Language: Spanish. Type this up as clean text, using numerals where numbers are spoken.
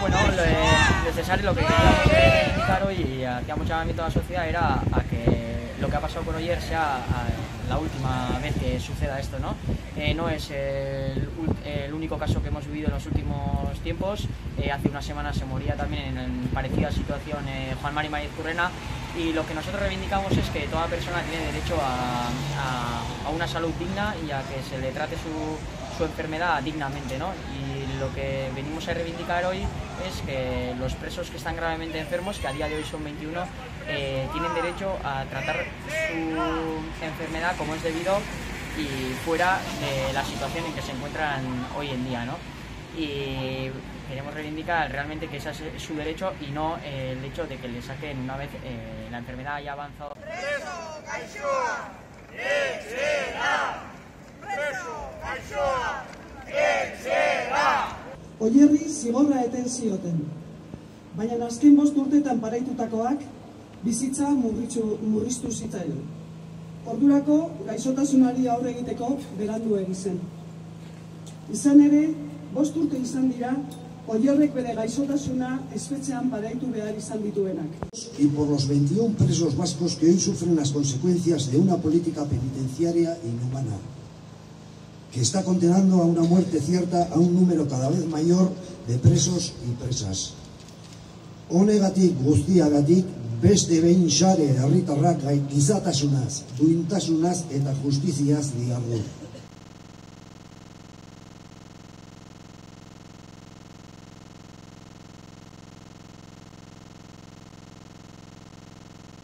Bueno, lo necesario, lo que quería explicar hoy y a que ha mucha gente de la sociedad era a que lo que ha pasado con Oyer sea la última vez que suceda esto, ¿no? No es el único caso que hemos vivido en los últimos tiempos. Hace unas semanas se moría también en parecida situación Juan Mari Maizcurrena, y lo que nosotros reivindicamos es que toda persona tiene derecho a una salud digna y a que se le trate su enfermedad dignamente, ¿no? Y lo que venimos a reivindicar hoy es que los presos que están gravemente enfermos, que a día de hoy son 21, tienen derecho a tratar su enfermedad como es debido y fuera de la situación en que se encuentran hoy en día, ¿no? Y queremos reivindicar realmente que ese es su derecho y no el hecho de que le saquen una vez la enfermedad haya avanzado. Oierri zigorra eten zioten, baina azken 5 urteetan paraitutakoak bizitza murriztu zitzaion. Ordurako gaixotasunari aurre egiteko berandu egin zen. Izan ere, 5 urte izan dira Oierrek bere gaixotasuna espetxean paraitu behar izan dituenak. Y por los 21 presos vascos que hoy sufren las consecuencias de una política penitenciaria inhumana, que está condenando a una muerte cierta a un número cada vez mayor de presos y presas. Honegatik guztiagatik, beste behin sare herritarrak gizatasunaz, duintasunaz eta justiziaz dihardu.